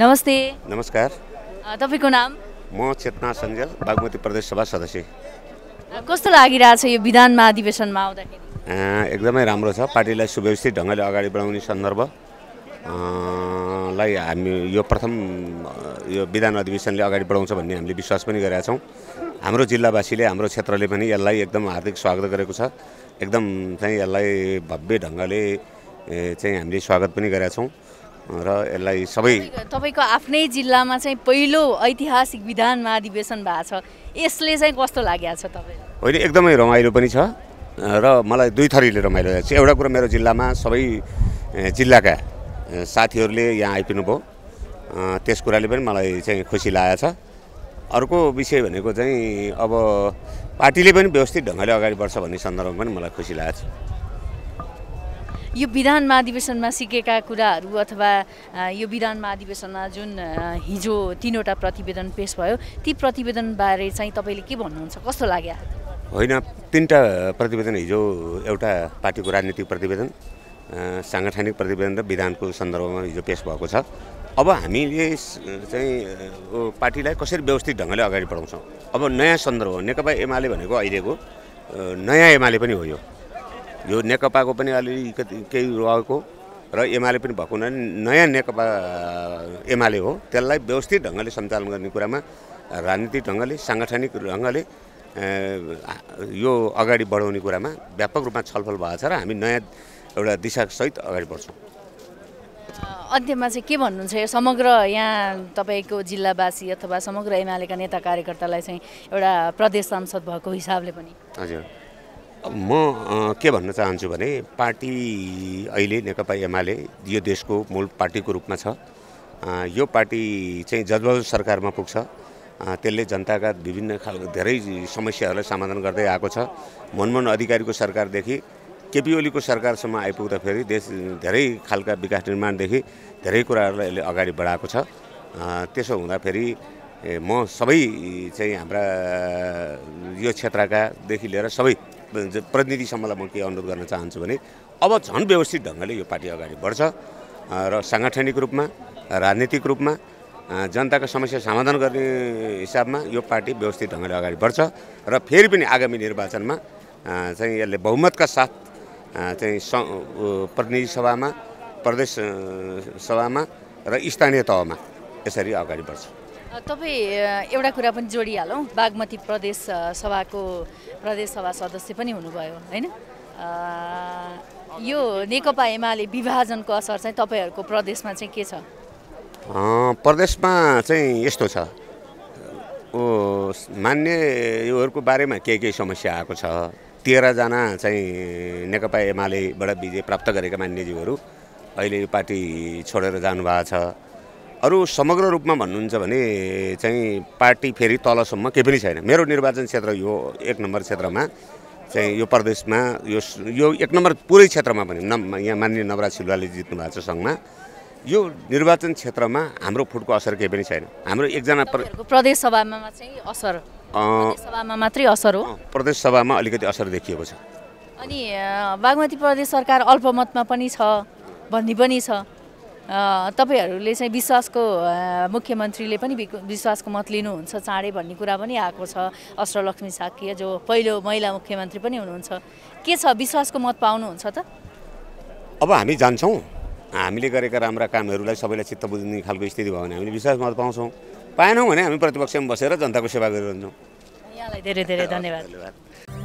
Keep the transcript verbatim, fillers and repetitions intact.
नमस्ते। नमस्कार। तपाईको नाम? म चेतना सञ्जल, बागमती प्रदेश सभा सदस्य। कस्तो लागिरहेछ यो विधानमा अधिवेशनमा आउँदाखेरि? एकदमै राम्रो छ। पार्टीलाई सुव्यवस्थित ढंगले अगाडि बढाउने सन्दर्भ लाई हामी यो प्रथम यो विधान अधिवेशनले अगाडि बढाउँछ भन्ने हामीले विश्वास पनि गरेका छौं। हाम्रो जिल्लावासीले, हाम्रो क्षेत्रले पनि यसलाई एकदम हार्दिक स्वागत गरेको छ। एकदम चाहिँ यसलाई भव्य ढंगले चाहिँ हामीले स्वागत पनि गरेका छौं र यसलाई सबै तपाईको आफ्नै जिल्लामा चाहिँ पहिलो ऐतिहासिक विधान महाधिवेशन भएको छ। यसले चाहिँ कस्तो लागेको छ तपाईलाई? होइन, एकदमै रमाइलो पनि छ र मलाई दुई थरीले रमाइलो लाग्छ। एउटा कुरा मेरो जिल्लामा सबै जिल्लाका साथीहरूले यहाँ आइपुग्नु भयो, त्यस कुराले पनि मलाई चाहिँ खुसी लागेको छ। अर्को विषय भनेको चाहिँ अब पार्टीले पनि व्यवस्थित ढङ्गले अगाडि बढ्छ भन्ने सन्दर्भमा पनि मलाई खुसी लागेको छ। यो विधान महाधिवेशनमा सिकेका कुराहरू अथवा यो विधान महाधिवेशनमा जुन हिजो तीनवटा प्रतिवेदन पेश भयो, ती प्रतिवेदनबारे चाहिँ तपाईँले के भन्नुहुन्छ? कस्तो लाग्यो? होइन, तीनवटा प्रतिवेदन हिजो एउटा पार्टीको राजनीतिक प्रतिवेदन, सांगठनिक प्रतिवेदन र विधानको सन्दर्भमा हिजो पेश भएको छ। अब हामीले चाहिँ पार्टीलाई कसरी व्यवस्थित ढङ्गले अगाडि बढाउँछौँ, अब नयाँ सन्दर्भ हो। नेकपा एमाले भनेको अहिलेको नयाँ एमाले पनि हो। यो यो नेकपाको पनि अलिकति केही रहेको र एमाले पनि भएको हुनाले नयाँ नेकपा एमाले हो। त्यसलाई व्यवस्थित ढङ्गले सञ्चालन गर्ने कुरामा राजनीतिक ढङ्गले, साङ्गठनिक ढङ्गले यो अगाडि बढाउने कुरामा व्यापक रूपमा छलफल भएको छ र हामी नयाँ एउटा दिशासहित अगाडि बढ्छौँ। अन्त्यमा चाहिँ के भन्नुहुन्छ यो समग्र यहाँ तपाईँको जिल्लावासी अथवा समग्र एमालेका नेता कार्यकर्तालाई चाहिँ एउटा प्रदेश सांसद भएको हिसाबले पनि? हजुर, म के भन्न चाहन्छु भने पार्टी अहिले नेकपा एमाले यो देशको मूल पार्टीको रूपमा छ। यो पार्टी चाहिँ जजबल सरकारमा पुग्छ, त्यसले जनताका विभिन्न धेरै समस्याहरूलाई समाधान गर्दै आएको छ। मनमोहन अधिकारीको सरकारदेखि केपी ओलीको सरकारसम्म आइपुग्दाखेरि देश धेरै खालका विकास निर्माणदेखि धेरै कुराहरूलाई यसले अगाडि बढाएको छ। त्यसो हुँदाखेरि म सबै चाहिँ हाम्रा यो क्षेत्रकादेखि लिएर सबै प्रतिनिधिसम्मलाई म के अनुरोध गर्न चाहन्छु भने अब झन् व्यवस्थित ढङ्गले यो पार्टी अगाडि बढ्छ र साङ्गठनिक रूपमा, राजनीतिक रूपमा, जनताको समस्या समाधान गर्ने हिसाबमा यो पार्टी व्यवस्थित ढङ्गले अगाडि बढ्छ र फेरि पनि आगामी निर्वाचनमा चाहिँ यसले बहुमतका साथ चाहिँ प्रतिनिधि सभामा, प्रदेश सभामा र स्थानीय तहमा यसरी अगाडि बढ्छ। तपाईँ एउटा कुरा पनि जोडिहालौँ, बागमती प्रदेश सभाको प्रदेश सभा सदस्य पनि हुनुभयो होइन? यो नेकपा एमाले विभाजनको असर चाहिँ तपाईँहरूको प्रदेशमा चाहिँ के छ? प्रदेशमा चाहिँ यस्तो छ, ओ मान्य योहरूको बारेमा के के समस्या आएको छ। तेह्रजना चाहिँ नेकपा एमालेबाट विजय प्राप्त गरेका मान्यज्यूहरू अहिले यो पार्टी छोडेर जानुभएको छ। अरू समग्र रूपमा भन्नुहुन्छ भने चाहिँ पार्टी फेरि तलसम्म केही पनि छैन। मेरो निर्वाचन क्षेत्र यो एक नम्बर क्षेत्रमा चाहिँ यो प्रदेशमा यो यो एक नम्बर पुरै क्षेत्रमा पनि न यहाँ माननीय नवराज छिले जित्नु भएको छ। सँगमा यो निर्वाचन क्षेत्रमा हाम्रो फुटको असर केही पनि छैन। हाम्रो एकजना प्रदेश सभामा चाहिँ असर प्रदेश सभामा मात्रै असर हो, प्रदेश सभामा अलिकति असर देखिएको छ। अनि बागमती प्रदेश सरकार अल्पमतमा पनि छ भन्ने पनि छ। तपाईहरुले चाहिँ विश्वासको मुख्यमन्त्रीले पनि विश्वासको मत लिनुहुन्छ चाँडै भन्ने कुरा पनि आएको छ। अश्रलक्ष्मी शाक्य जो पहिलो महिला मुख्यमन्त्री पनि हुनुहुन्छ, के छ विश्वासको मत पाउनुहुन्छ त? अब हामी जान्छौँ, हामीले गरेका राम्रा कामहरूलाई सबैलाई चित्त बुझ्ने खालको स्थिति भयो भने हामीले विश्वास मत पाउँछौँ, पाएनौँ भने हामी प्रतिपक्षमा बसेर जनताको सेवा गरिरहन्छौँ। यहाँलाई धेरै धेरै धन्यवाद।